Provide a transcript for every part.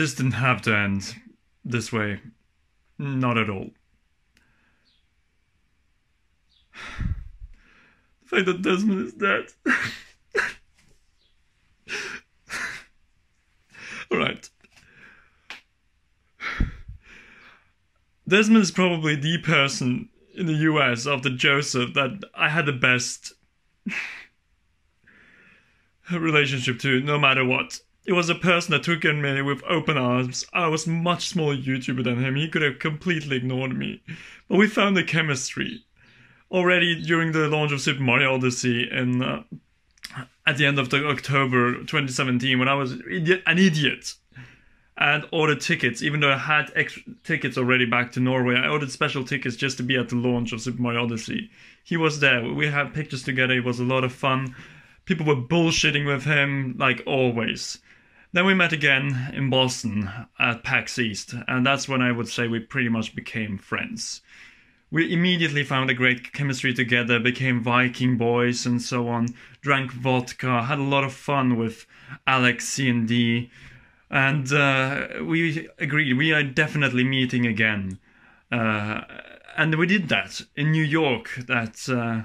This didn't have to end this way. Not at all. The fact that Desmond is dead. Alright. Desmond is probably the person in the US after Joseph that I had the best relationship to, no matter what. It was a person that took in me with open arms. I was a much smaller YouTuber than him. He could have completely ignored me. But we found the chemistry. Already during the launch of Super Mario Odyssey and at the end of October 2017, when I was an idiot and ordered tickets, even though I had extra tickets already back to Norway, I ordered special tickets just to be at the launch of Super Mario Odyssey. He was there. We had pictures together. It was a lot of fun. People were bullshitting with him, like always. Then we met again in Boston at PAX East, and that's when I would say we pretty much became friends. We immediately found a great chemistry together, became Viking boys and so on, drank vodka, had a lot of fun with Alex C&D, and we agreed we are definitely meeting again. And we did that in New York, that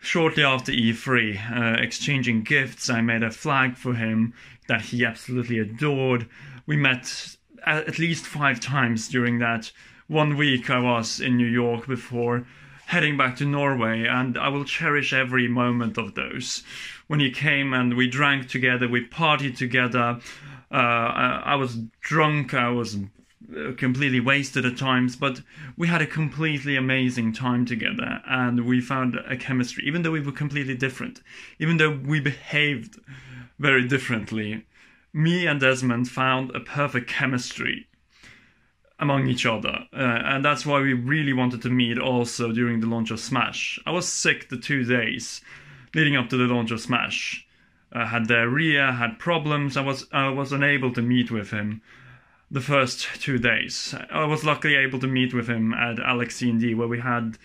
shortly after E3, exchanging gifts. I made a flag for him that he absolutely adored. We met at least 5 times during that 1 week I was in New York before heading back to Norway, and I will cherish every moment of those. When he came and we drank together, we partied together, I was drunk, I was completely wasted at times, but we had a completely amazing time together, and we found a chemistry, even though we were completely different, even though we behaved very differently. Me and Desmond found a perfect chemistry among each other, and that's why we really wanted to meet also during the launch of Smash. I was sick the 2 days leading up to the launch of Smash. I had diarrhea, had problems, I was unable to meet with him. The first 2 days. I was luckily able to meet with him at Alex C&D, where we had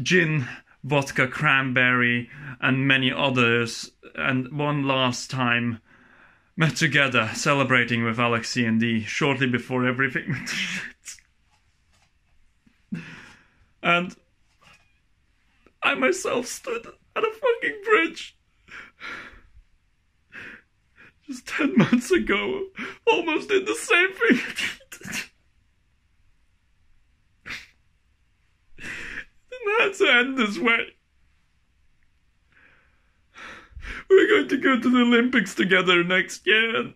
gin, vodka, cranberry, and many others, and one last time met together, celebrating with Alex C&D shortly before everything went to shit. And I myself stood at a fucking bridge. Just 10 months ago, almost did the same thing. Didn't have to end this way. We're going to go to the Olympics together next year.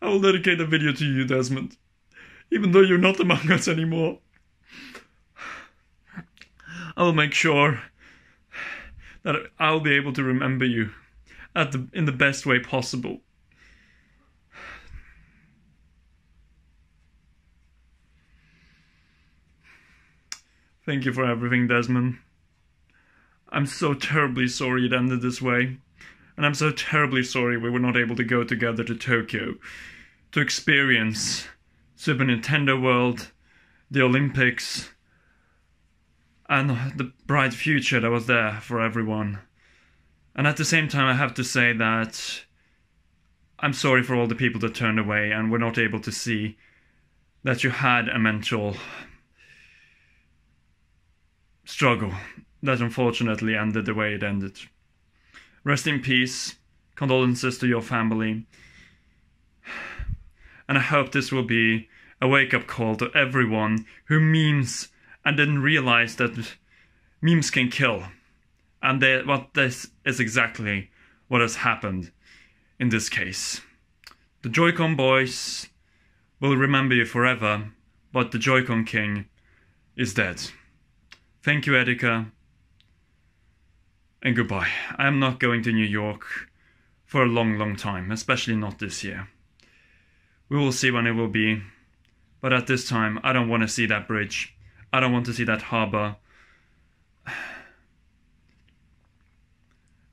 I will dedicate a video to you, Desmond, even though you're not among us anymore. I will make sure that I'll be able to remember you in the best way possible. Thank you for everything, Desmond. I'm so terribly sorry it ended this way, and I'm so terribly sorry we were not able to go together to Tokyo to experience Super Nintendo World, the Olympics, and the bright future that was there for everyone. And at the same time, I have to say that I'm sorry for all the people that turned away and were not able to see that you had a mental struggle that unfortunately ended the way it ended. Rest in peace, condolences to your family, and I hope this will be a wake-up call to everyone who memes and didn't realize that memes can kill. And this is exactly what has happened in this case. The Joy-Con boys will remember you forever, but the Joy-Con king is dead. Thank you, Etika, and goodbye. I am not going to New York for a long, long time, especially not this year. We will see when it will be, but at this time, I don't want to see that bridge. I don't want to see that harbor.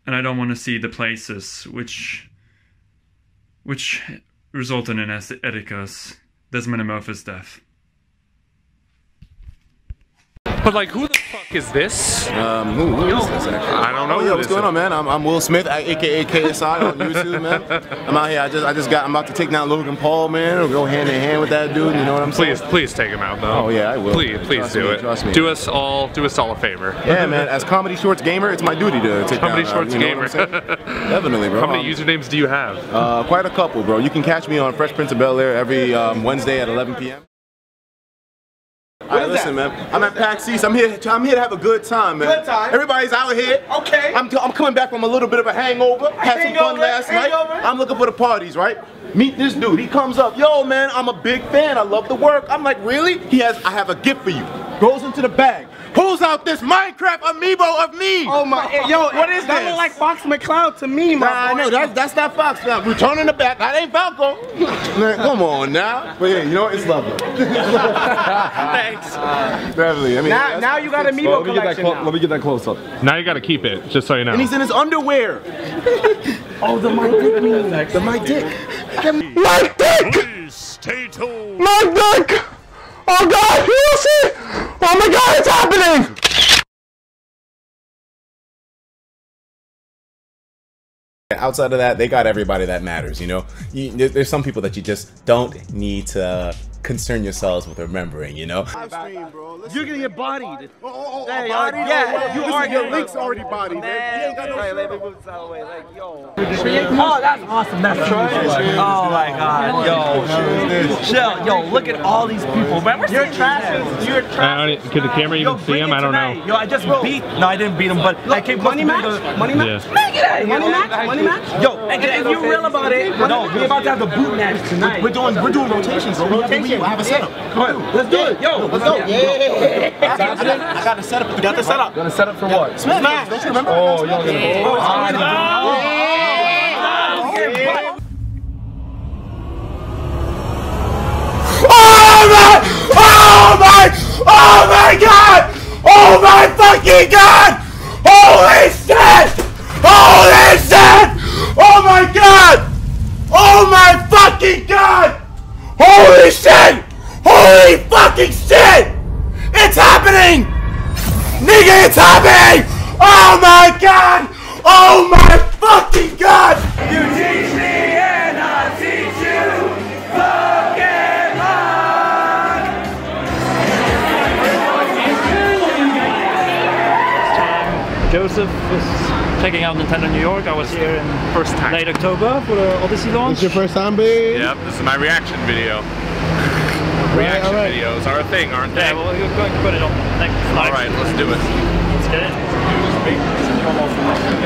And I don't want to see the places which resulted in Etika's Desmond and Murphy's death. But like, who the fuck is this? Who is this actually? I don't know. Oh, yo, what's going on, man? I'm Will Smith, aka KSI on YouTube, man. I'm out here. I'm about to take down Logan Paul, man. We'll go hand in hand with that dude. You know what I'm saying? Please take him out, though. Oh yeah, I will. Please do it. Trust me. Do us all a favor. Yeah, man. As Comedy Shorts Gamer, it's my duty to take down. Comedy Shorts Gamer. Definitely, bro. How many usernames do you have? Quite a couple, bro. You can catch me on Fresh Prince of Bel Air every Wednesday at 11 p.m. Alright, listen, man. I'm at PAX East. I'm here to have a good time, man. Good time. Everybody's out here. Okay. I'm coming back from a little bit of a hangover. Had some fun last night. I'm looking for the parties, right? Meet this dude. He comes up. Yo, man, I'm a big fan. I love the work. I'm like, really? I have a gift for you. Goes into the bag. Pulls out this Minecraft amiibo of me. Oh my, yo, what is that? That look like Fox McCloud to me, my boy. I know, that's not Fox McCloud. Return in the back, that ain't Falco. Man, come on now. But yeah, you know, it's lovely. Thanks. Definitely, I mean. Now you got amiibo collection now. Let me get that close up. Now you gotta keep it, just so you know. And he's in his underwear. Oh, the my dick means. The my dick. My dick! Please stay tuned. My dick! Oh God, can you see? Oh my God, it's happening! Outside of that, they got everybody that matters, you know? There's some people that you just don't need to concern yourselves with remembering, you know? You're gonna get bodied. Your link's already bodied. Oh, that's awesome. That's true. Oh my God. Yo, chill. Yo, look at all these people, man. We're You're trash. Can the camera even see him? I don't know. Yo, I just beat. No, I didn't beat him, but I came close. Money match? Money match? Money match? Money match? Yo, and if you're real about it, no, we're about to have the boot match tonight. We're doing rotations, bro. Rotation. I have a setup. Come on. Let's do it. Yo, let's go. I got the setup. You got the setup. Got the setup for what? Smash. Don't you remember? Oh, y'all gonna go. Oh my! Oh my God! Oh my fucking God! Holy shit! Holy shit! Oh my God! Oh my fucking God! Holy shit! Holy fucking shit! It's happening! Nigga, it's happening! Oh my God! Oh my fucking God! You teach me and I'll teach you Pokemon! Joseph was checking out Nintendo New York. I was here in late October for the Odyssey launch. It's your first time, babe? Yep, this is my reaction video. Reaction videos are a thing, aren't they? Yeah, well, you're going to put it on the next slide. Alright, let's do it. Let's get it.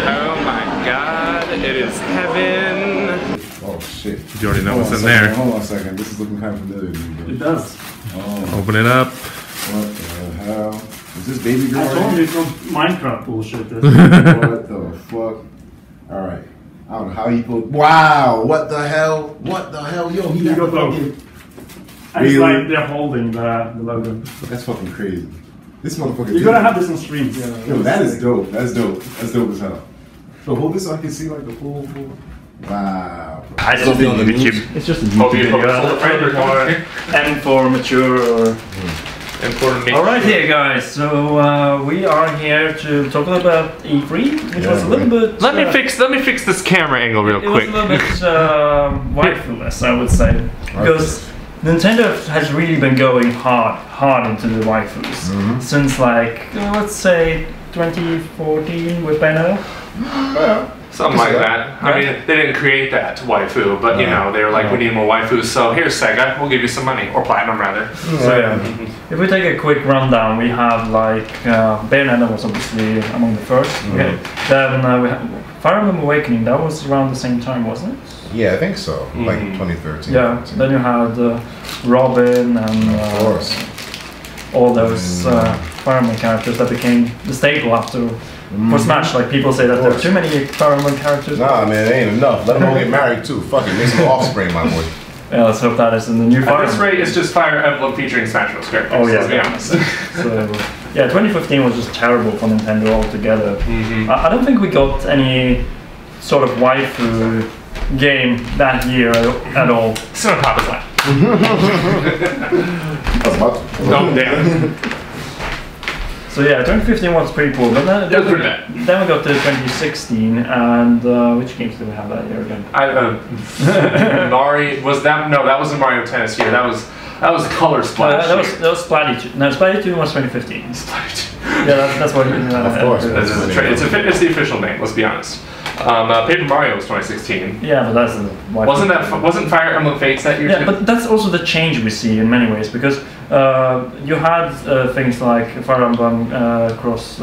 Oh my God, it is heaven. Oh shit. You already know what's in there. Hold on a second, this is looking kind of familiar to me, bro. It does. Oh. Open it up. What the hell? Is this baby girl? I told you it's not Minecraft bullshit. What the fuck? Alright. I don't know how he pulled. Wow! What the hell? What the hell? Yo, he got fucking. It's like they're holding the logo. That's fucking crazy. This motherfucker. You're gonna have this on streams. Yeah, yo, that is dope. That's dope. That's dope as hell. So hold this so I can see like the full. Wow. I just think YouTube. It's just a YouTube. And for mature or. Alright here guys, so we are here to talk about E3, which was a little bit... Let me fix this camera angle real quick. It was a little bit waifu-less, I would say. Because Nintendo has really been going hard into the waifus. Since like, let's say 2014 with Banner. Something like that. I mean, they didn't create that waifu, but you know, they were like, we need more waifus, so here's Sega, we'll give you some money. Or Platinum, rather. So yeah. If we take a quick rundown, we have like, Bayonetta was obviously among the first. Okay. Then we have Fire Emblem Awakening, that was around the same time, wasn't it? Yeah, I think so. Like 2013. Yeah, 2013. Then you had Robin and all those Fire Emblem characters that became the staple after. For Smash, like people say that there are too many Fire Emblem characters. Nah, man, it ain't enough. Let them all get married too. Fuck it, make some offspring, my boy. Yeah, let's hope that is in the new Fire Emblem. At this rate, it's just Fire Emblem featuring Smash Bros. characters. Oh yeah, let's be honest. So, yeah, 2015 was just terrible for Nintendo altogether. I don't think we got any sort of waifu game that year at all. It's not Papa's lap. That's about. Don't damn it. So yeah, 2015 was pretty cool, but then pretty bad. Then we got to 2016, and which games did we have that year again? Mario was that? No, that wasn't Mario Tennis year. That was Color Splash. That was Splash. No, Splash 2 was 2015. Splash 2. Yeah, that's what. Of course, it's the official name. Let's be honest. Paper Mario was 2016. Yeah, but that's wasn't Fire Emblem Fates that year? Yeah, but that's also the change we see in many ways, because you had things like Fire Emblem Cross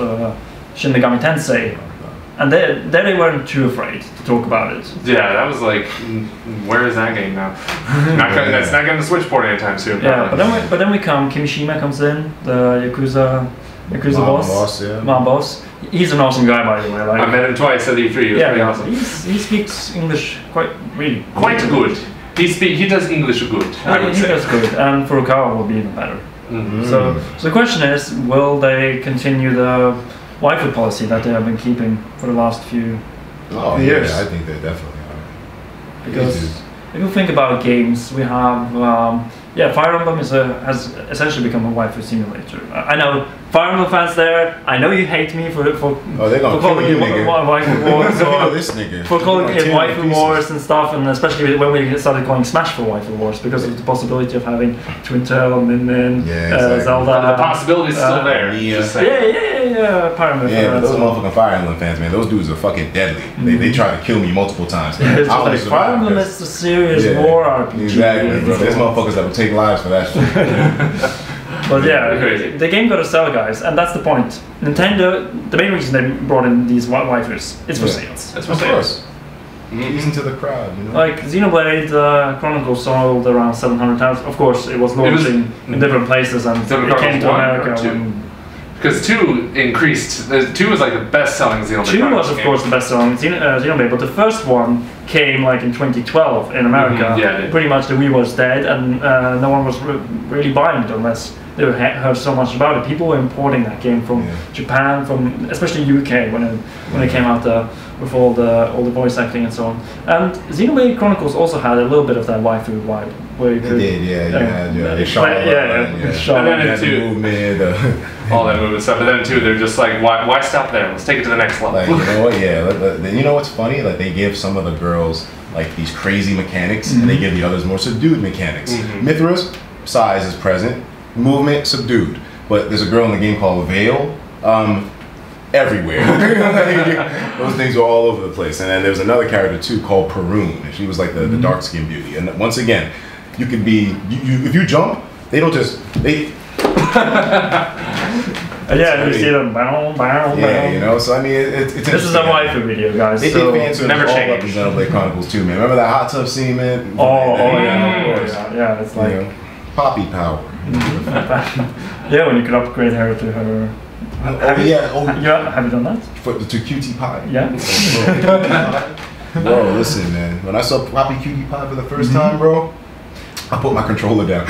Shin Megami Tensei, and they weren't too afraid to talk about it. Yeah, that was like, where is that game now? That's not going to Switch port anytime soon. Yeah, but then we come. Kimishima comes in, the Yakuza boss. Yeah. Mom boss. He's an awesome guy, by the way. Like, I met him twice at E3. He was pretty awesome. He speaks English quite good. He does English good. I would say. He does good, and Furukawa will be even better. Mm-hmm. So the question is, will they continue the waifu policy that they have been keeping for the last few years? Yeah, I think they definitely are. Because if you think about games, we have. Fire Emblem has essentially become a waifu simulator. I know Fire Emblem fans there. I know you hate me for calling it waifu wars waifu wars and stuff, and especially when we started calling Smash for waifu wars because of the possibility of having Twin Tail, Min, Zelda. The possibility is still there. Those motherfucking Fire Emblem fans, man, those dudes are fucking deadly. Mm-hmm. They try to kill me multiple times. Fire Emblem is a serious war RPG. Exactly, bro. There's motherfuckers that would take lives for that shit. But yeah, the game got to sell, guys, and that's the point. Nintendo, the main reason they brought in these waifus, it's for sales. It's for sales. Easy to the crowd, you know? Like, Xenoblade Chronicles sold around 700,000. Of course, it was launching in different places, and it came to America. Because 2 increased. 2 was like the best-selling Xenoblade. 2 was, of course, the best-selling Xenoblade, but the first one came like in 2012 in America. Mm-hmm. Yeah, pretty much the Wii was dead, and no one was really buying it unless they heard so much about it. People were importing that game from Japan, from especially UK when it came out with all the voice acting and so on. And Xenoblade Chronicles also had a little bit of that waifu vibe. All that movement stuff, but then too, they're just like, why stop there? Let's take it to the next level. Like, you know what's funny? Like, they give some of the girls like these crazy mechanics, and they give the others more subdued mechanics. Mm-hmm. Mithra's size is present, movement subdued, but there's a girl in the game called Veil. Everywhere. Those things were all over the place. And then there was another character too called Perun, and she was like the dark-skinned beauty. And once again, you could be if you jump, they don't just you see them bow. You know. So I mean, it's this is a waifu video, guys. They did answer never change. Xenoblade Chronicles 2, man. Remember that hot tub scene, man? Oh yeah. It's like poppy power. Yeah, when you could upgrade her to her. Have you done that? To Cutie Pie. Yeah. Bro, listen, man. When I saw Poppy Cutie Pie for the first time, bro, I put my controller down.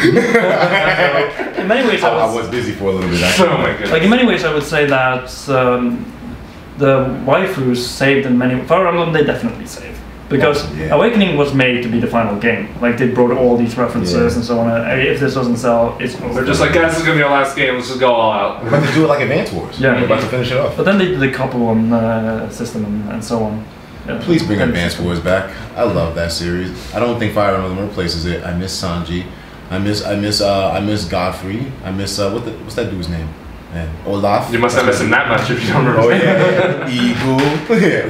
In many ways, I was busy for a little bit. Actually. Oh my goodness. Like in many ways, I would say that the waifus saved in many. Fire Emblem, they definitely saved. Because Awakening was made to be the final game. Like, they brought all these references and so on. If this doesn't sell, it's over. They're just like, guys, this is going to be our last game. Let's just go all out. We're about to do it like Advance Wars. Yeah. We're about to finish it off. But then they did the couple on system and so on. Please bring Advance Wars back. I love that series. I don't think Fire Emblem replaces it. I miss Sanji. I miss Godfrey. I miss, what's that dude's name? And Olaf. You must have missed him that much if you don't remember. Eagle. This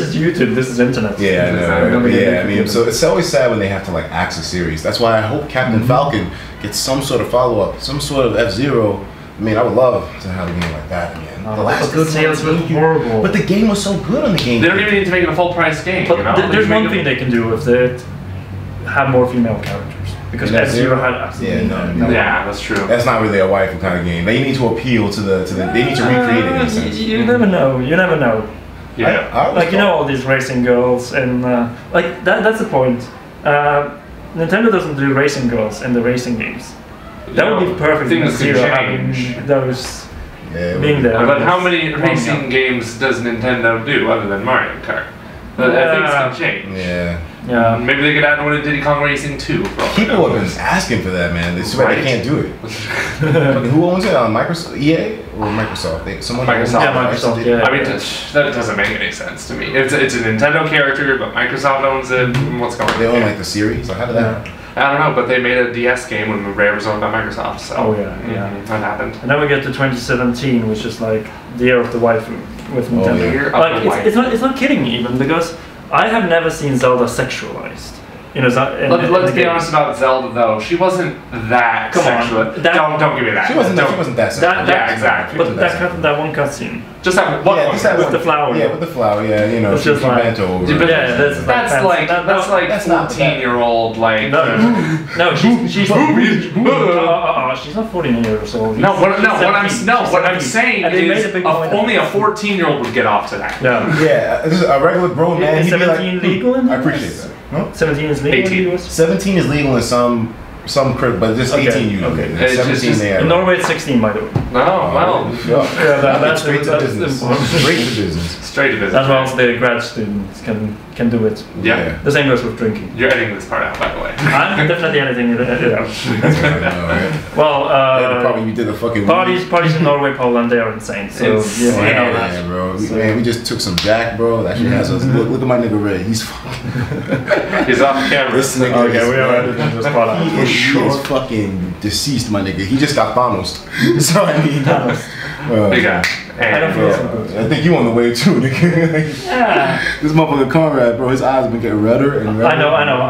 is YouTube. This is internet. Yeah, I know. So it's always sad when they have to like axe a series. That's why I hope Captain Falcon gets some sort of follow up, some sort of F-Zero. I mean, I would love to have a game like that again. The last good sales were horrible. But the game was so good on the game. They don't even need to make it a full price game. But there's one thing they can do with it: have more female characters. Because F-Zero had absolutely that's true. That's not really a waifu kind of game. They need to appeal to the they need to recreate it in a sense. You never know. You never know. Yeah. I all these racing girls and that's the point. Nintendo doesn't do racing girls in the racing games. That would be perfect. Things could change. Being there. But how many racing games does Nintendo do other than Mario Kart? Things can change. Yeah. Maybe they could add one to Diddy Kong Racing 2. People have been asking for that, man. It's too bad they can't do it. Who owns it? Microsoft? EA? Or Microsoft? Microsoft. Yeah, Microsoft. Yeah. I mean, that doesn't make any sense to me. It's a Nintendo character, but Microsoft owns it. What's going on? They own, like, the series? Like, how did that happen? I don't know, but they made a DS game when Rare was owned by Microsoft, so... Oh, yeah. That happened. And then we get to 2017, which is, like, the year of the waifu with Nintendo. It's not kidding me, even, because I have never seen Zelda sexualized. You know, let's be honest about Zelda, though. She wasn't that sexual. Don't give me that. She wasn't that sexual. Yeah, exactly. But that one cutscene. Just that one with the flower. Yeah, with the flower, yeah. You know, it's just like... That's like 14-year-old, like... No, she's... She's not 14 years old. No, what I'm saying is only a 14-year-old would get off to that. Yeah, a regular grown man... Is 17 legal in this? I appreciate that. Huh? 17 is legal 18. In the US? 17 is legal in some crib, but just 18 usually. Okay. It's 17 there. In Norway it's 16, by the way. Oh, wow. Yeah, that's straight to business. Straight to business. That's why also the grad students can do it. Yeah. The same goes with drinking. You're editing this part out, by the way. I'm definitely editing it out. Well, you did a fucking parties in Norway, Poland, they are insane. So, yeah, bro. Man, we just took some Jack, bro. That shit has us. Look at my nigga Ray. He's fucking. He's off camera. This nigga. Okay, we are editing this part out. He's fucking deceased, my nigga. He just got Thanos. So I mean, big guy. I think you on the wave too, nigga. Yeah. This motherfucker Conrad, bro, his eyes have been getting redder and redder. I know.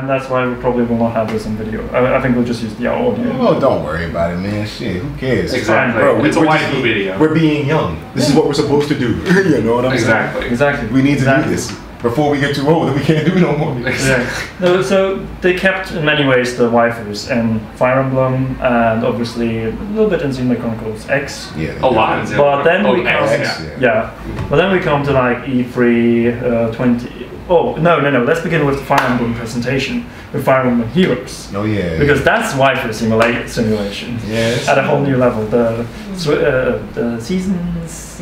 And that's why we probably will not have this in video. I think we'll just use the audio. Oh, don't worry about it, man. Shit, who cares? Exactly. Bro, it's a waifu video. We're being young. This is what we're supposed to do. You know what I'm saying? Exactly. We need to do this. Before we get too old, then we can't do no more. No, so they kept in many ways the waifus and Fire Emblem, and obviously a little bit in Xenoblade Chronicles X. Yeah, a lot. But then we come to like E3 20. Oh no! Let's begin with the Fire Emblem presentation with Fire Emblem Heroes. Oh yeah. Because that's waifu simulation. Yes. At a whole new level. The seasons.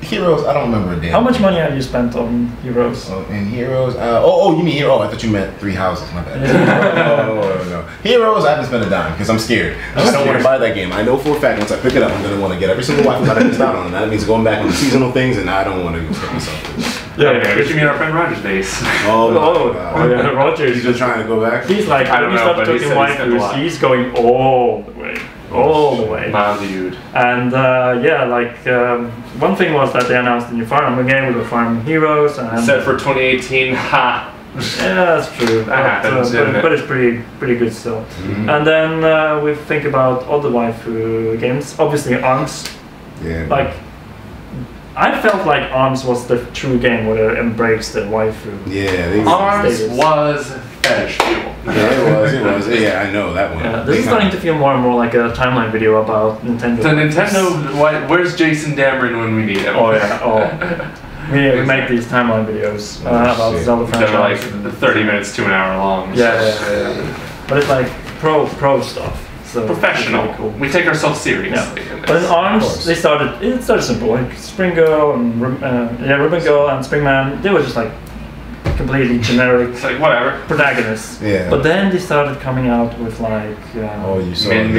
Heroes, I don't remember a damn. How much money have you spent on Heroes? Oh, in Heroes? You mean Hero? I thought you meant Three Houses. My bad. No. Heroes, I haven't spent a dime because I'm scared. I don't want to buy that game. I know for a fact once I pick it up, I'm gonna want to get every single wife that I missed out on. That means going back on the seasonal things, and I don't want to expect myself. Yeah, but you mean our friend Roger's base. Oh yeah, Roger's just trying to go back. He's like, I don't know, but he said he's going all the way. All the way. My dude. And one thing was that they announced the new Fire Emblem game with the Fire Emblem Heroes. And set for 2018, ha! Yeah, that's true. But it's pretty good still. Mm-hmm. And then we think about other waifu games. Obviously ARMS. Yeah. Like, I felt like ARMS was the true game where it embraced the waifu. Yeah, ARMS was fetish fuel. Yeah, it was. Yeah, I know that one. Yeah, this is starting to feel more and more like a timeline video about Nintendo. So Nintendo, where's Jason Dameron when we need him? Oh yeah. We make these timeline videos about Zelda franchise. They're like 30 minutes to an hour long. Yeah. But it's like pro stuff. So professional. Really cool. We take ourselves seriously. Yeah. But in ARMS, it started simple, like Spring Girl and Ribbon Girl and Spring Man. They were just like completely generic, it's like whatever protagonists. Yeah. But then they started coming out with like the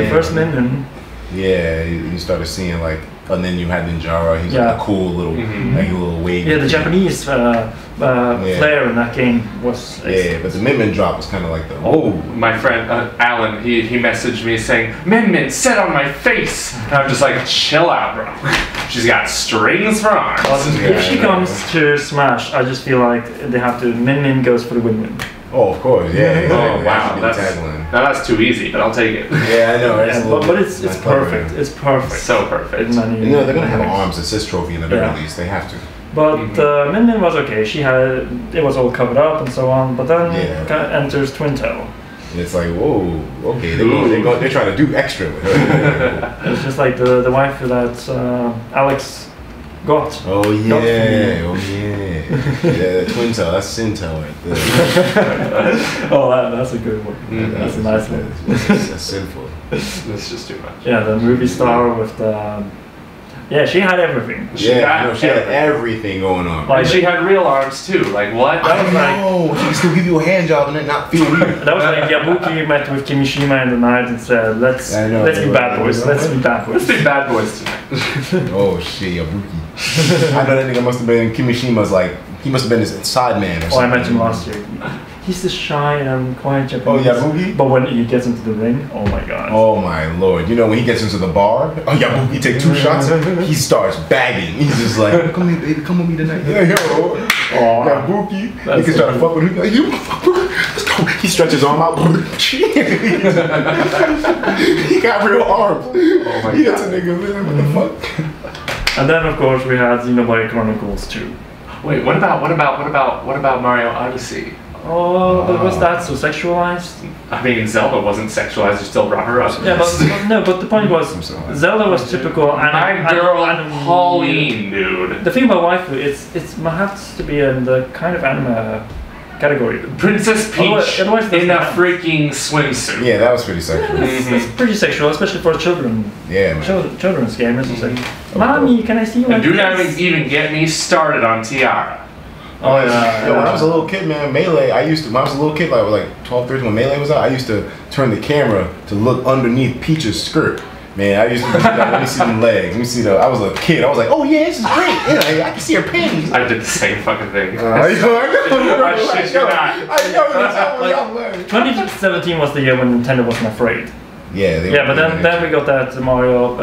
first Minion. Yeah, you started seeing like, and then you had Ninjara. He's like a cool little, like a little wave. Yeah, the Japanese flair in that game was. Yeah, but the Min-Min drop was kind of like the. Oh, my friend Alan, he messaged me saying, "Min-Min, sit on my face," and I'm just like, "Chill out, bro." She's got strings for arms. If she comes to Smash, I just feel like they have to. Min-Min goes for the win-win. Oh, of course, yeah. Oh, wow, that's too easy, but I'll take it. Yeah, I know. But it's perfect. It's perfect. So perfect. No, they're gonna have an ARMS assist trophy in the very least. They have to. But Min-Min was okay. She had it was all covered up and so on. But then enters Twin Tail. And it's like, whoa, okay, they're trying to do extra with her. It's just like the waifu that Alex got. Oh yeah, Twin Tail, that's Sintel right there. That's a good one. That's a nice one. That's sinful. That's just too much. Yeah, the movie star with the Yeah, she had everything. She had everything going on. Like, she had real arms too. Like, what? That was like, oh, she can still give you a hand job and it not feel weird. That was like Yabuki met with Kimishima in the night and said, let's be bad boys tonight. Oh shit, Yabuki. I know that nigga must have been Kimishima's like, he must have been his side man or something. Oh, I met him last year. He's the shy and quiet Japanese. Oh, Yabuki? But when he gets into the ring, oh my god. Oh my lord. You know, when he gets into the bar, oh, Yabuki take two shots, he starts bagging. He's just like, come here, baby, come with me tonight. Yeah, yo. Yabuki. He can try to fuck with me. You fuck with me. Let's go. He stretches his arm out. He got real arms. Oh my god. He gets a nigga, man. What the fuck? And then, of course, we had Xenoblade Chronicles 2. Wait, what about Mario Odyssey? Oh, but was that so sexualized? I mean, Zelda wasn't sexualized, you still brought her up. Yeah, but no, but the point was, Zelda was typical anime. My girl, Pauline, dude. The thing about waifu, it's has to be in the kind of anime category. Princess Peach in a freaking swimsuit. Yeah, that was pretty sexual. Yeah, it's pretty sexual, especially for children. Yeah, man. Children's games. It's like, mommy, can I see you? And do not even get me started on Tiara. Oh yeah. Yo, when I was a little kid, man, Melee, like 12, 13, when Melee was out, I used to turn the camera to look underneath Peach's skirt. Man, I used to be like, let me see them legs, let me see the, I was a kid, I was like, oh yeah, this is great, yeah, like, I can see her panties. I did the same fucking thing. I know, 2017 was the year when Nintendo wasn't afraid. Yeah, they but then we got that Mario,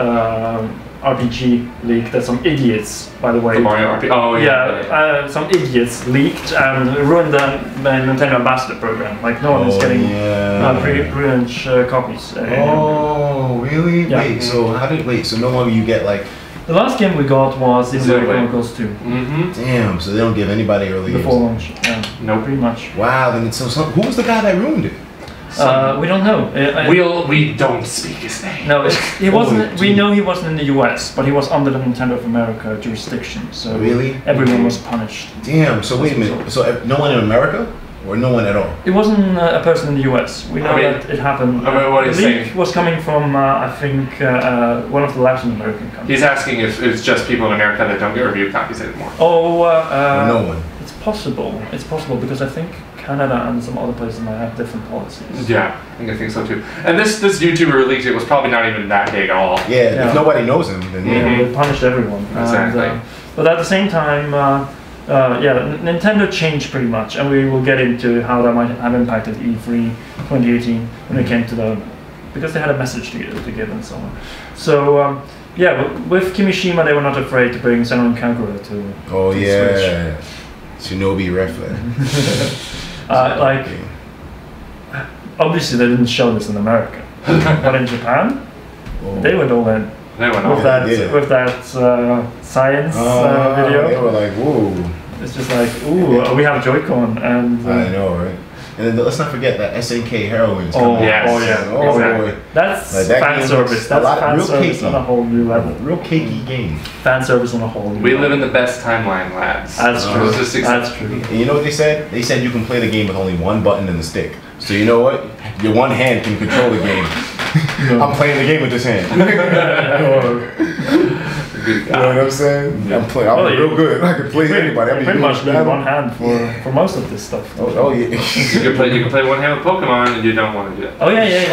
RPG leaked that some idiots, by the way. The Mario RPG. Oh yeah. Some idiots leaked and ruined the Nintendo Ambassador program. Like no one is getting pre-launch copies. Oh really? Yeah. Wait. So how did So no longer you get like. The last game we got was Xenoblade Chronicles 2. Mm-hmm. Damn. So they don't give anybody early before launch. Yeah. No, pretty much. Wow. Then it's so. Who was the guy that ruined it? We don't know. We don't speak his name. No, he wasn't. We know he wasn't in the U.S., but he was under the Nintendo of America jurisdiction. So really, everyone was punished. Damn. So wait a minute. So no one in America, or no one at all? It wasn't a person in the U.S. We know that it happened. I mean, what is saying? Was coming from I think one of the Latin American countries. He's asking if it's just people in America that don't get review copies anymore. Oh, no one. It's possible. It's possible because I think Canada and some other places might have different policies. Yeah, I think so too. And this YouTuber leaked it was probably not even that big at all. Yeah, if nobody knows him, then they punished everyone. Exactly. And, but at the same time, Nintendo changed pretty much, and we will get into how that might have impacted E3 2018 when it came to the, because they had a message to give and so on. So. With Kimishima, they were not afraid to bring Senran Kagura to. Oh to yeah, Shinobi Reflex. Obviously they didn't show this in America, but in Japan, they went all in. They went all in with that science video. They were like, whoa. It's just like, ooh, we have Joy-Con and. I know, right? And then let's not forget that SNK heroines. Oh yes. Exactly. That's like, that fan service. That's fan service on a whole new level. Real cakey game. Fan service on a whole new level. We live in the best timeline, lads. That's true. That's true. And you know what they said? They said you can play the game with only one button and the stick. So you know what? Your one hand can control the game. I'm playing the game with this hand. You know what I'm saying? Yeah. I'm real good. I can play anybody. I pretty much need one hand for most of this stuff. Oh yeah. You can play one hand with Pokemon, and you don't want to do that. Oh yeah.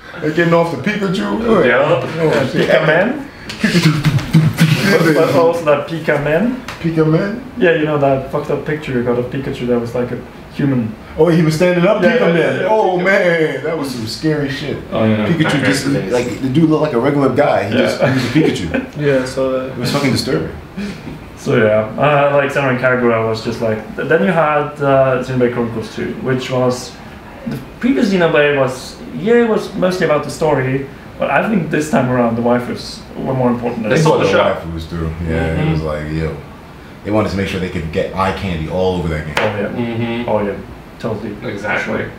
Oh, they're getting off the Pikachu. Good. Yeah. Pikaman. But also that Pikaman. Pikaman. Yeah, you know that fucked up picture you got of Pikachu that was like a human. Oh, he was standing up, Pikachu. Yeah. Oh man, that was some scary shit. Oh, yeah. Pikachu just the dude looked like a regular guy. He was a Pikachu. Yeah, so it was fucking disturbing. So yeah, Senran Kagura was just like. Then you had Xenoblade Chronicles 2, which was the previous Xenoblade was mostly about the story, but I think this time around the waifus were more important. They saw the waifus through. Yeah, it was like yo. They wanted to make sure they could get eye candy all over that game. Oh yeah, oh yeah, totally. Exactly. Sure.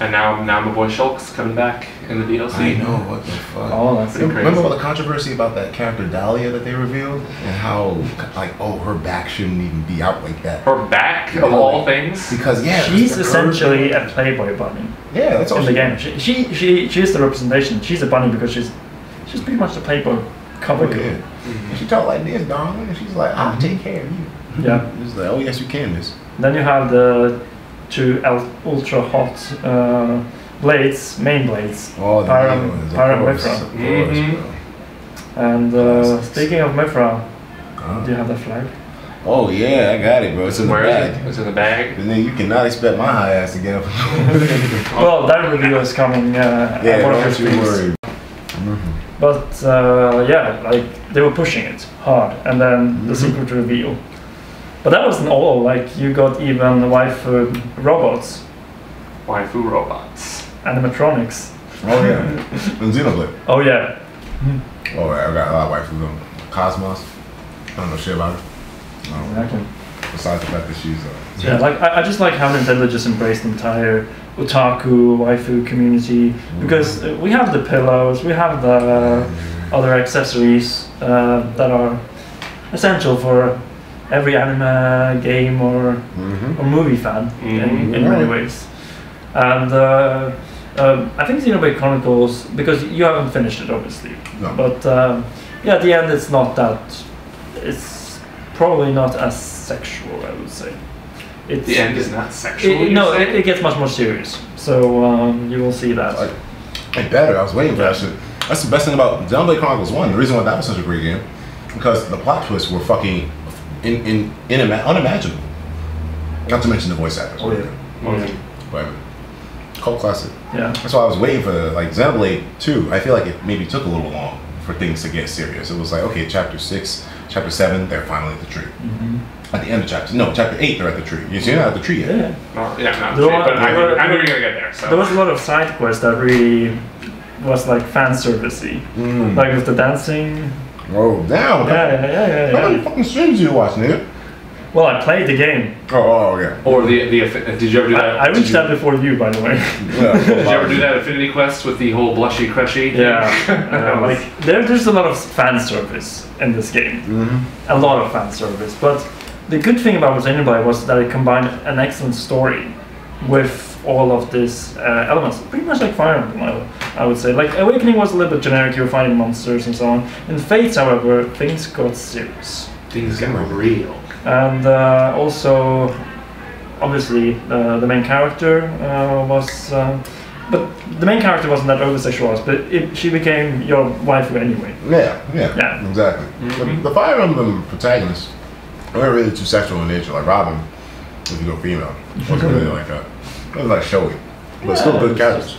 And now my boy Shulk's coming back in the DLC. I know, what the fuck. Oh, that's crazy. Remember all the controversy about that character Dahlia that they revealed? And how, like, oh, her back shouldn't even be out like that. Her back, of all things? Because, yeah. She's essentially a Playboy bunny. Yeah, that's all in the game. She is the representation. She's a bunny because she's pretty much the Playboy Cover oh, yeah. And she talked like this, dog, and she's like, I'll take care of you. Yeah. It's like, oh yes, you can, miss. Then you have the two ultra hot blades, main blades. Oh, the main ones, of course. And speaking of Mifra, do you have the flag? Oh yeah, I got it, bro. It's in the bag. It's in the bag. And then you cannot expect my high ass to get up. Well, that review is coming. Yeah, don't you worry. But yeah, like they were pushing it hard, and then the secret reveal. But that wasn't all. Like you got even waifu robots. Waifu robots. Animatronics. Oh yeah. And Xenoblade. Oh yeah. Oh, I got a lot of waifu. Cosmos. I don't know shit about her. Exactly. Besides the fact that she's yeah, like I just like how Nintendo just embraced the entire otaku waifu community because we have the pillows, we have the other accessories that are essential for every anime, game, or movie fan in many ways. And I think Xenoblade Chronicles, because you haven't finished it, obviously. No. But yeah, at the end, it's not that it's. Probably not as sexual, I would say. It's, the end is not sexual. No, it gets much more serious. So you will see that. It better. I was waiting for that shit. That's the best thing about Xenoblade Chronicles 1. The reason why that was such a great game, because the plot twists were fucking unimaginable. Not to mention the voice actors. Oh yeah. But cult classic. Yeah. That's why I was waiting for like Xenoblade 2. I feel like it maybe took a little long for things to get serious. It was like okay, chapter 6. Chapter 7, they're finally at the tree. At the end of chapter 8, they're at the tree. You see, they're not at the tree yet. Yeah, well, yeah, not the tree, but I'm never gonna get there. So. There was a lot of side quests that really was like fan servicey, like with the dancing. Oh, damn! How many fucking streams do you watch, nigga? Well, I played the game. Oh, okay. Or did you ever do that? I reached that before you, by the way. Yeah, did you ever do that affinity quest with the whole blushy crushy? Yeah. Like there's a lot of fan service in this game. A lot of fan service. But the good thing about Xenoblade was that it combined an excellent story with all of these elements. Pretty much like Fire Emblem, I would say. Like Awakening was a little bit generic. You were finding monsters and so on. In Fates, however, things got serious. Things got real. And also, obviously, the main character was... but the main character wasn't that over-sexualized, but she became your waifu anyway. Yeah, exactly. The Fire Emblem protagonists weren't really too sexual in nature. Like Robin, if you go female, wasn't really like that. It was like showy, but still good characters.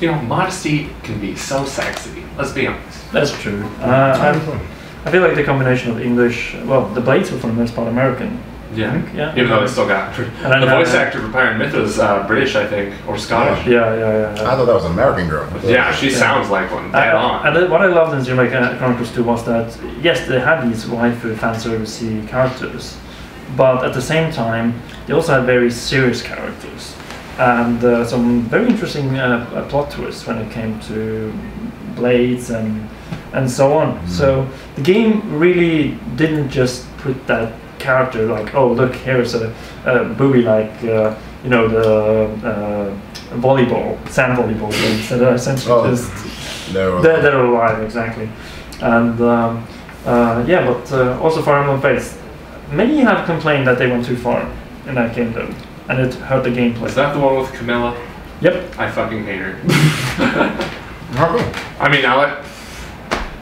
You know, modesty can be so sexy, let's be honest. That's true. I feel like the combination of English, well, the Blades were for the most part American. Yeah. Even though they still got the voice actor for Pyre and Myth is British, I think, or Scottish. Yeah. I thought that was an American girl. Yeah, she sounds like one. And then what I loved in Xenoblade Chronicles 2 was that yes, they had these waifu fan servicey characters, but at the same time, they also had very serious characters and some very interesting plot twists when it came to Blades and so on. So the game really didn't just put that character like, oh look, here's a booby like, you know, the sand volleyball games that are essentially just, they're alive, exactly. And yeah, but also Fire Emblem Fates. Many have complained that they went too far in that game though, and it hurt the gameplay. Is that the one with Camilla? Yep. I fucking hate her. I mean,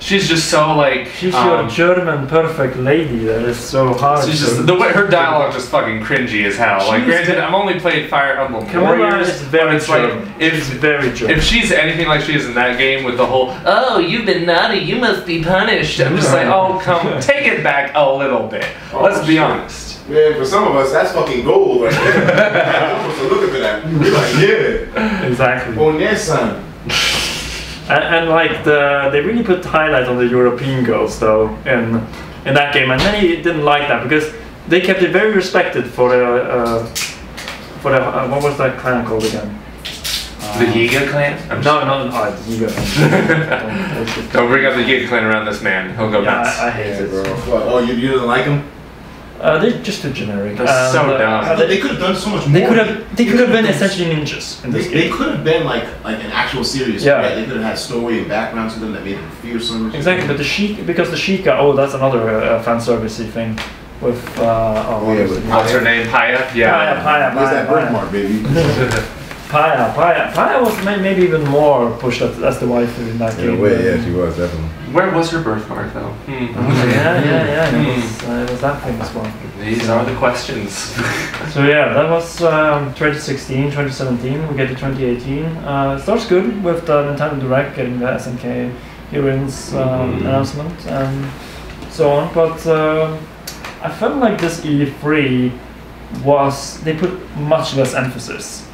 she's just so like... She's your German perfect lady that is so hard. She's just, the way her dialogue is fucking cringy as hell. Like, granted, I've only played Fire Emblem Warriors, but it's German. Like, if she's anything like she is in that game with the whole, oh, you've been naughty, you must be punished. I'm just like, oh, come, take it back a little bit. Oh, let's be honest. Yeah, for some of us, that's fucking gold right there. I'm supposed to look at that. We're like, yeah. Exactly. On their son. And like they really put highlight on the European girls though in that game, and many didn't like that because they kept it very respected for the what was that clan called again? The Giga clan? No, the Giga. Don't bring up the Giga clan around this man. He'll go nuts. I hate it, bro. What? Oh, you didn't like him? They're just too generic. That's so dumb. They could have done so much more. They could have been essentially ninjas in this game. They could have been like an actual series. Yeah. Right? They could have had story and background to them that made them fearsome. Exactly, but the Sheik, because the Sheik, oh, that's another fan servicey thing. With what's her name? Paya. Yeah. Paya. Where's that birthmark, baby? Paya was maybe even more pushed as the wife in that game. Yeah, she was definitely. Where was her birthmark though? It was that famous one. These are the questions. So yeah, that was 2016, 2017. We get to 2018. Starts good with the Nintendo Direct getting the SNK hearings announcement and so on, but I felt like this E3 was, they put much less emphasis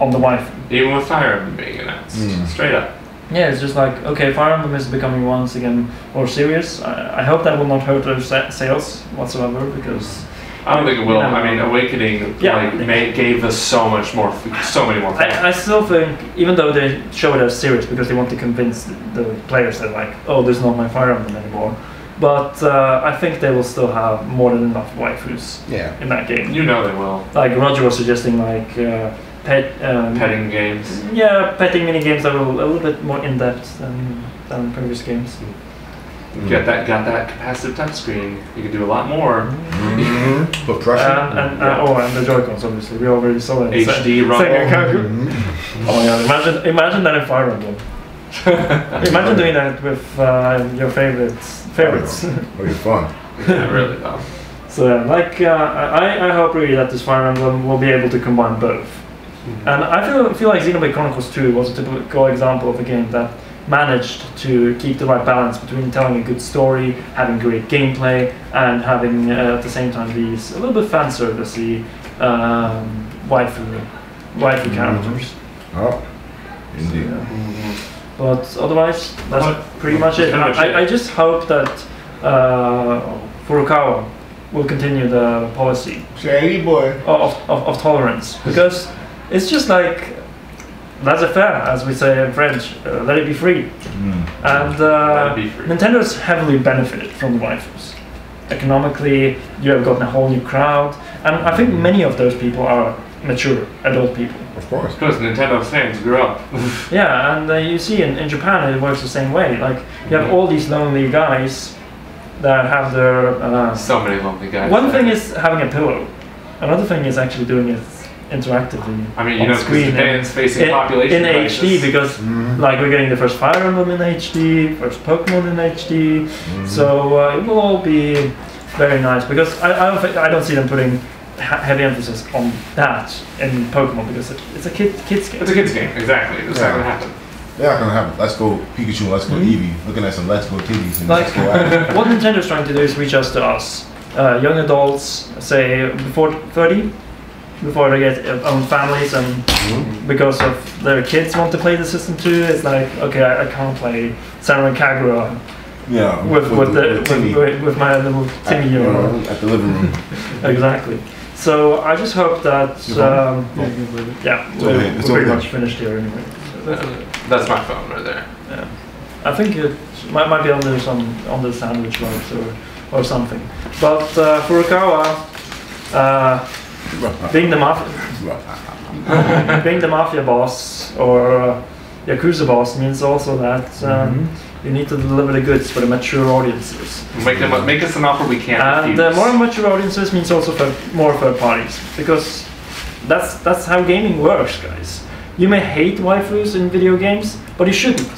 on the wife. Even with Fire Emblem being announced, straight up. Yeah, it's just like, okay, Fire Emblem is becoming once again more serious. I hope that will not hurt their sales whatsoever, because I don't think it will. I mean, Awakening gave us so many more fans. I still think, even though they show it as serious because they want to convince the players that like, oh, there's not my Fire Emblem anymore. But I think they will still have more than enough waifus in that game. You know they will. Like Roger was suggesting, like petting games. Yeah, petting mini games that were a little bit more in depth than previous games. Got that capacitive touchscreen. You can do a lot more. But pressure. And the Joy-Cons, obviously. We already saw that. HD rumble. Oh my god! Imagine that in Fire Emblem. Imagine doing that with your favorites. It'll be fun. Yeah, really fun. So, I hope really that this Fire Emblem will be able to combine both. And I feel like Xenoblade Chronicles 2 was a typical example of a game that managed to keep the right balance between telling a good story, having great gameplay, and having at the same time these a little bit fan servicey waifu characters. Oh, indeed. So, but otherwise, that's pretty much it. I just hope that Furukawa will continue the policy of tolerance, because it's just like laissez-faire, as we say in French, let it be free. And Nintendo's heavily benefited from the waifus. Economically, you have gotten a whole new crowd, and I think many of those people are mature adult people. Of course. Because Nintendo fans grew up. Yeah, and you see in Japan it works the same way. Like, you have all these lonely guys that have their... so many lonely guys. One thing is having a pillow. Another thing is actually doing it interactively. I mean, you know, because Japan's facing population crisis. In HD, because like we're getting the first Fire Emblem in HD, first Pokemon in HD. So it will all be very nice, because I don't see them putting heavy emphasis on that in Pokemon, because it's a kids game. It's a kids game, exactly. It's not gonna happen. They're not gonna happen. Let's go Pikachu, let's go Eevee, looking at some Let's Go TVs. And like, let's go what Nintendo's trying to do is reach out to us, young adults, say before 30, before they get own families, and because of their kids want to play the system too. It's like, okay, I can't play Samurai Kagura. Yeah, with my little Timmy at the living room. Exactly. So I just hope that we're pretty much finished here anyway. So that's my phone right there. Yeah, I think it might be under the sandwich box or something. But Furukawa, being the mafia boss or Yakuza boss means also that you need to deliver the goods for the mature audiences. Make us an offer we can't refuse. And more mature audiences means also more third parties, because that's how gaming works, guys. You may hate waifus in video games, but you shouldn't.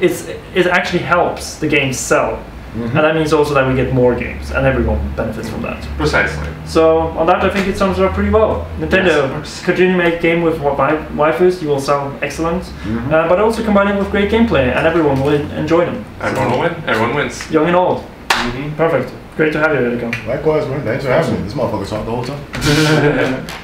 It actually helps the game sell, and that means also that we get more games, and everyone benefits from that. Precisely. So on that, I think it sums it up pretty well. Nintendo, continue to make game with waifus. You will sound excellent, but also combine it with great gameplay, and everyone will enjoy them. Everyone will win. Everyone wins. Young and old. Perfect. Great to have you, Etika. Likewise, man. Thanks for having me. This motherfucker talked the whole time.